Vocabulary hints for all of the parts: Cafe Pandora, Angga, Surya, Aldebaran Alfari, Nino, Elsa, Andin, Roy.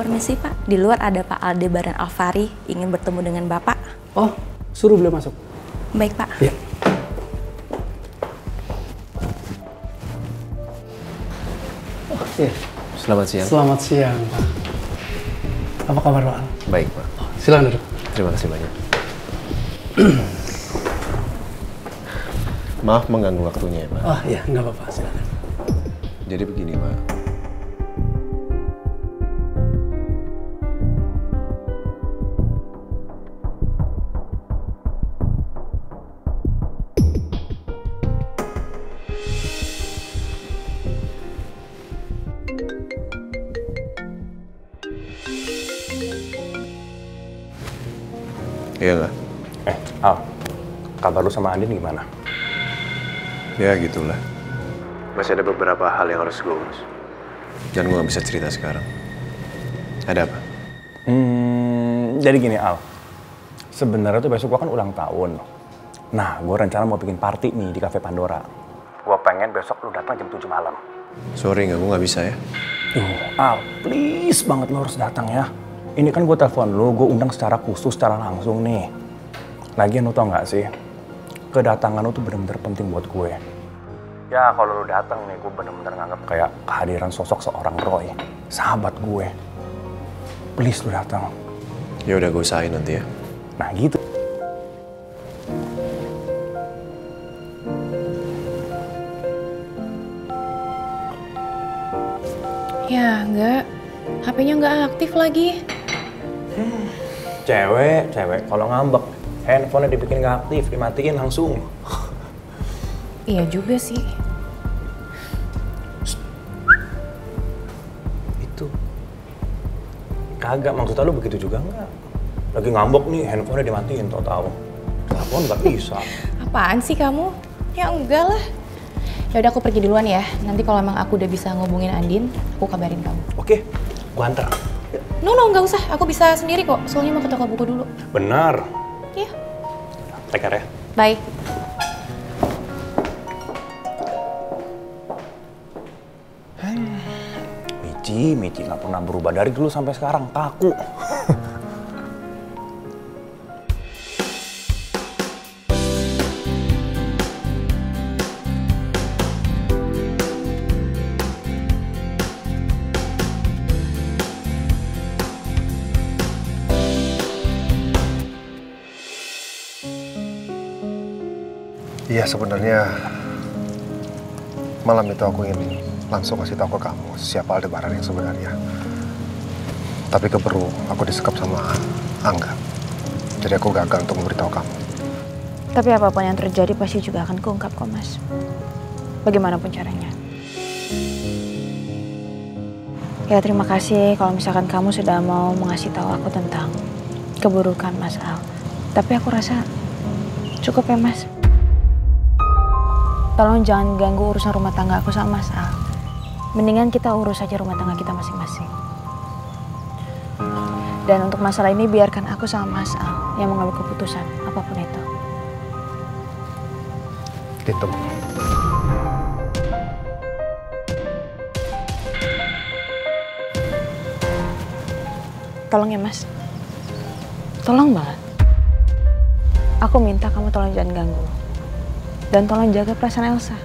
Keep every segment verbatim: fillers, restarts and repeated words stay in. Permisi Pak, di luar ada Pak Aldebaran Alfari ingin bertemu dengan Bapak. Oh, suruh beliau masuk. Baik Pak. Ya. Oke. Selamat siang. Selamat siang Pak. Apa kabar Pak? Baik Pak. Oh, silakan duduk. Terima kasih banyak. Maaf mengganggu waktunya ya Pak. Oh iya, nggak apa-apa, silakan. Jadi begini Pak. Iya lah. Eh, Al, kabar lu sama Andin gimana? Ya gitulah. Masih ada beberapa hal yang harus gue urus. Dan gue gak bisa cerita sekarang. Ada apa? Hmm, jadi gini Al, sebenarnya tuh besok gue kan ulang tahun. Nah, gue rencana mau bikin party nih di Cafe Pandora. Gue pengen besok lu datang jam tujuh malam. Sorry nggak, gue nggak bisa ya. Duh, Al, please banget lu harus datang ya. Ini kan gue telepon lu, gue undang secara khusus, secara langsung nih. Lagian lu tau gak sih, kedatangan lu tuh bener-bener penting buat gue. Ya kalau lu datang nih, gue bener-bener nganggap kayak kehadiran sosok seorang Roy, sahabat gue. Please lu datang. Ya udah gue usahain nanti ya. Nah gitu. Ya enggak, H P-nya nggak aktif lagi. Cewek, cewek kalau ngambek, handphonenya dibikin nggak aktif, dimatiin langsung. Iya juga sih. Itu. Kagak, maksudnya lu begitu juga nggak? Lagi ngambek nih, handphonenya dimatiin, tau-tau. Telepon nggak bisa. Apaan sih kamu? Ya enggak lah. Yaudah aku pergi duluan ya. Nanti kalau emang aku udah bisa ngubungin Andin, aku kabarin kamu. Oke. Gua antar. No, no, nggak usah. Aku bisa sendiri kok. Soalnya mau ke toko buku dulu. Benar. Iya. Take care ya. Bye. Michi, Michi nggak pernah berubah dari dulu sampai sekarang. Kaku. Ya sebenarnya malam itu aku ingin langsung kasih tahu ke kamu siapa Aldebaran yang sebenarnya. Tapi keburu aku disekap sama Angga. Jadi aku gagal untuk memberitahu kamu. Tapi apapun yang terjadi pasti juga akan kuungkap kok Mas. Bagaimanapun caranya. Ya terima kasih kalau misalkan kamu sudah mau mengasih tahu aku tentang keburukan Mas Al. Tapi aku rasa cukup ya Mas. Tolong jangan ganggu urusan rumah tangga aku sama Mas Al. Mendingan kita urus aja rumah tangga kita masing-masing. Dan untuk masalah ini biarkan aku sama Mas Al yang mengambil keputusan apapun itu. Gitu. Tolong ya Mas. Tolong banget. Aku minta kamu tolong jangan ganggu. Dan tolong jaga perasaan Elsa.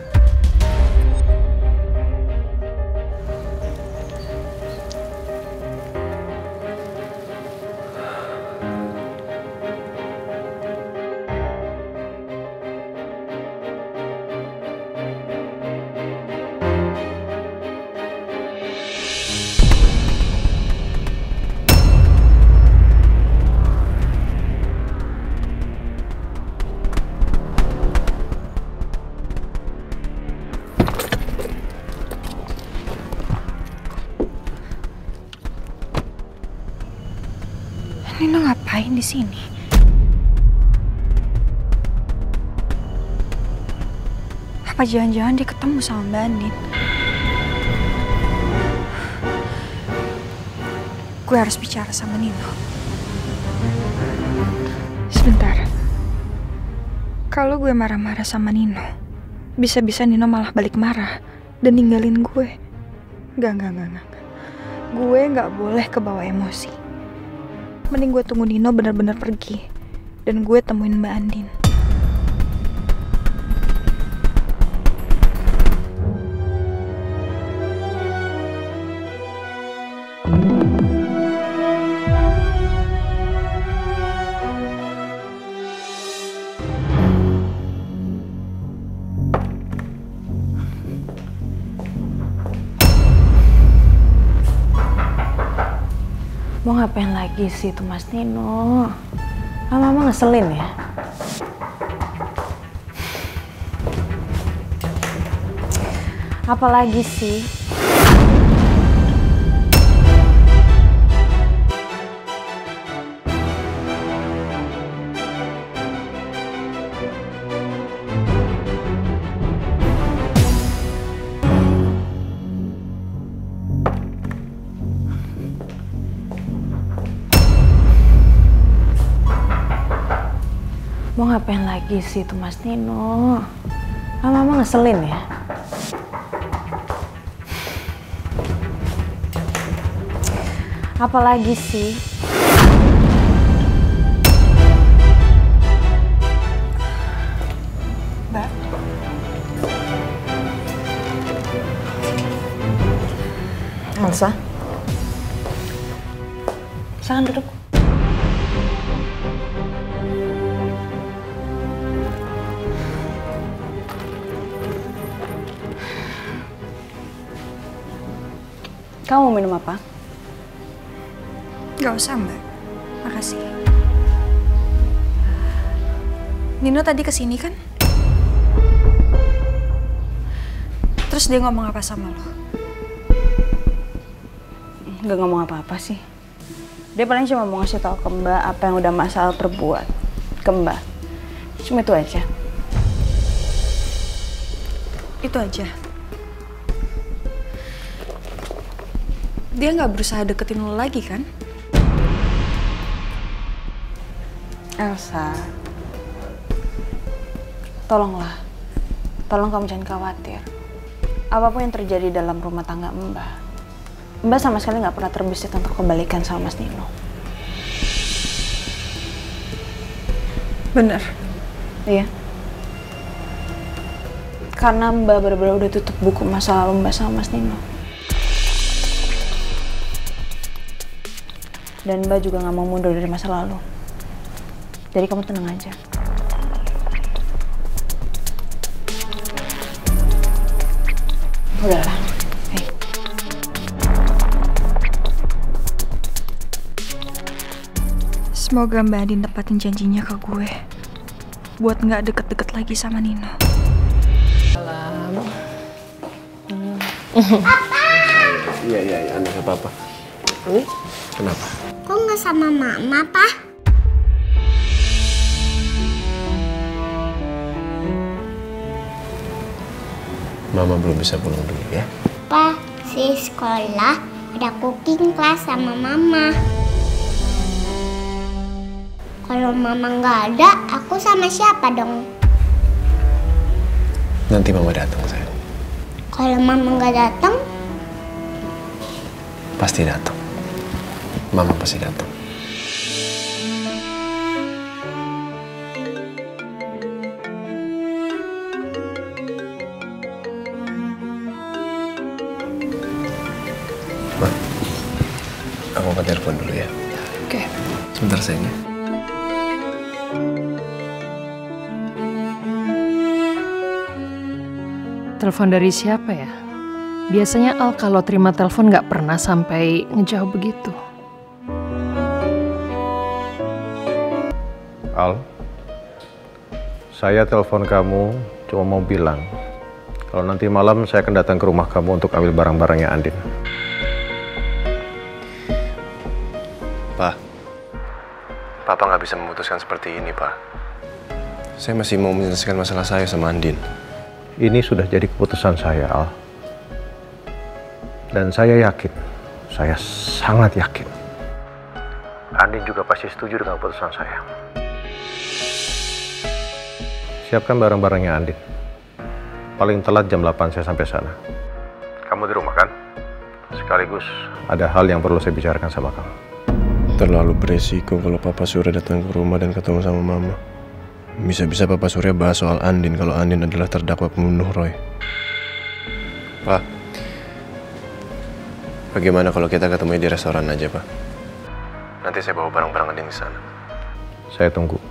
Nino ngapain di sini? Apa jangan-jangan dia ketemu sama Mbak Andin? Gue harus bicara sama Nino. Sebentar. Kalau gue marah-marah sama Nino, bisa-bisa Nino malah balik marah dan ninggalin gue. Gak, gak, gak, gak. gue nggak boleh kebawa emosi. Mending gue tunggu Nino benar-benar pergi dan gue temuin Mbak Andin. Mau ngapain lagi sih tuh Mas Nino? Lama-lama ngeselin ya? Apalagi sih? Mau ngapain lagi sih tuh Mas Nino? Lama-lama ngeselin ya? Apalagi sih? Mbak? Elsa? Silahkan duduk. Kamu mau minum apa? Gak usah Mbak, makasih. Nino tadi kesini kan? Terus dia ngomong apa sama lo? Gak ngomong apa-apa sih. Dia paling cuma mau ngasih tahu ke Mbak apa yang udah Mas Al perbuat ke Mbak. Cuma itu aja. Itu aja. Dia nggak berusaha deketin lo lagi, kan? Elsa, tolonglah. Tolong kamu jangan khawatir. Apapun yang terjadi dalam rumah tangga Mbak, Mbak sama sekali nggak pernah terbesit tentang kebalikan sama Mas Nino. Bener? Iya. Karena Mbak bener-bener udah tutup buku masa lalu Mbak sama Mas Nino. Dan Mbak juga gak mau mundur dari masa lalu. Jadi kamu tenang aja. Udahlah. Hey. Semoga Mbak Andin tepatin janjinya ke gue. Buat gak deket-deket lagi sama Nino. Salam. Papa! Iya, iya, iya. Anak apa-apa. Ini? Kenapa? Kok nggak sama mama, Pa? Mama belum bisa pulang dulu ya? Pa, si sekolah ada cooking class sama mama. Kalau mama nggak ada, aku sama siapa dong? Nanti mama datang, sayang. Kalau mama nggak datang? Pasti datang. Mama pasti datang. Ma, aku angkat telepon dulu ya. Oke. Sebentar sayangnya. Telepon dari siapa ya? Biasanya Al kalau terima telepon nggak pernah sampai ngejauh begitu. Al, saya telepon kamu cuma mau bilang kalau nanti malam saya akan datang ke rumah kamu untuk ambil barang-barangnya Andin. Pak, Papa nggak bisa memutuskan seperti ini, Pak. Saya masih mau menyelesaikan masalah saya sama Andin. Ini sudah jadi keputusan saya, Al. Dan saya yakin, saya sangat yakin, Andin juga pasti setuju dengan keputusan saya. Siapkan barang-barangnya Andin. Paling telat jam delapan saya sampai sana. Kamu di rumah kan? Sekaligus ada hal yang perlu saya bicarakan sama kamu. Terlalu beresiko kalau Papa Surya datang ke rumah dan ketemu sama Mama. Bisa-bisa Papa Surya bahas soal Andin kalau Andin adalah terdakwa pembunuh Roy. Pak, bagaimana kalau kita ketemunya di restoran aja, Pak? Nanti saya bawa barang-barang Andin ke sana. Saya tunggu.